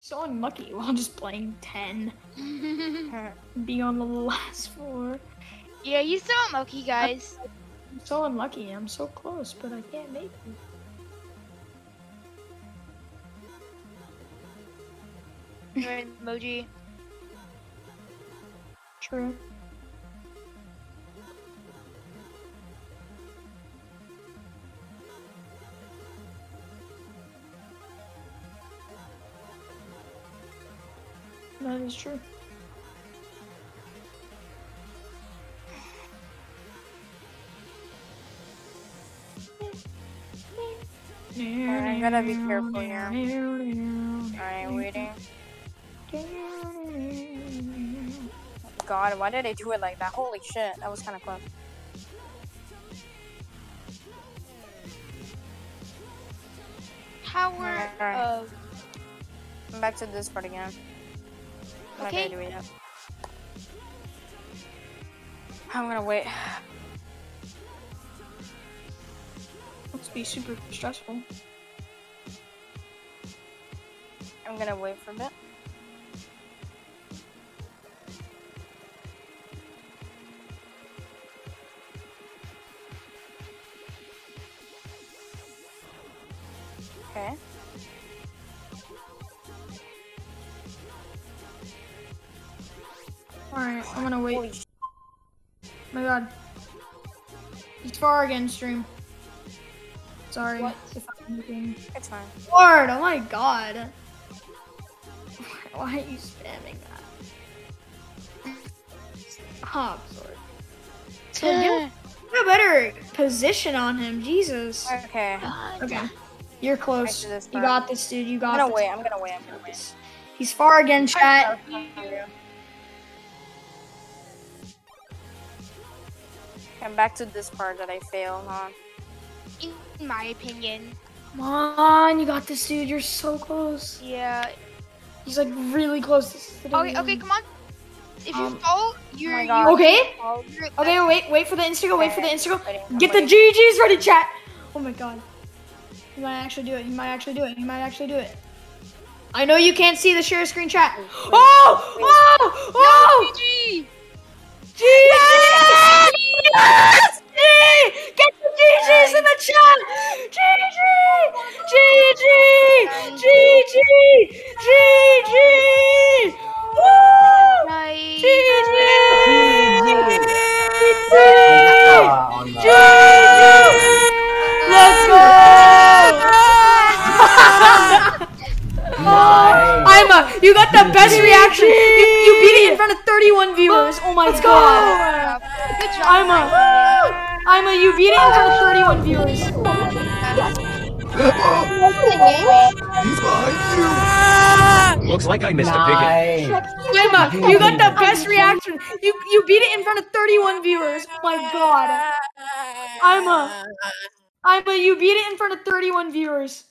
So unlucky while just playing 10. Be on the last floor. Yeah, you so unlucky, guys. I'm so unlucky. I'm so close, but I can't make it. You're an emoji. True. That is true. Alright, I'm gonna be careful here. Alright, waiting. God, why did they do it like that? Holy shit, that was kind of close. Power of... I'm back to this part again. Okay. I'm gonna wait. Must be super stressful. I'm gonna wait for a bit. Okay. Alright, I'm gonna wait. Holy my god. It's far again, stream. Sorry what? If I'm moving. It's fine. Lord, oh my god. Why are you spamming that? Stop, Sword. So get a better position on him, Jesus. Okay. Okay. You're close. You got this, dude. You got this. I'm gonna wait. He's far again, chat. I'm back to this part that I failed on. In my opinion. Come on, you got this, dude. You're so close. Yeah. He's like really close. To okay, come on. if you fall, you're okay. Okay, wait for the Instagram. Wait for the Instagram. Get the GGs ready, chat. Oh my god. He might actually do it. He might actually do it. He might actually do it. I know you can't see the share screen, chat. Wait, wait, wait. Oh! Oh! GG! Yes! Yes! Get the GGs in the chat! GG! GG! GG! GG! Woo! GG! GG! GG! Let's go! Ima, you got the best reaction. You beat it in front of 31 viewers. Oh my god. Good job. Ima. Ima, you beat it until 31 viewers. Looks like I missed a big hit. Ima, you got the best reaction. You beat it in front of 31 viewers. Oh my god. Ima, you beat it in front of 31 viewers.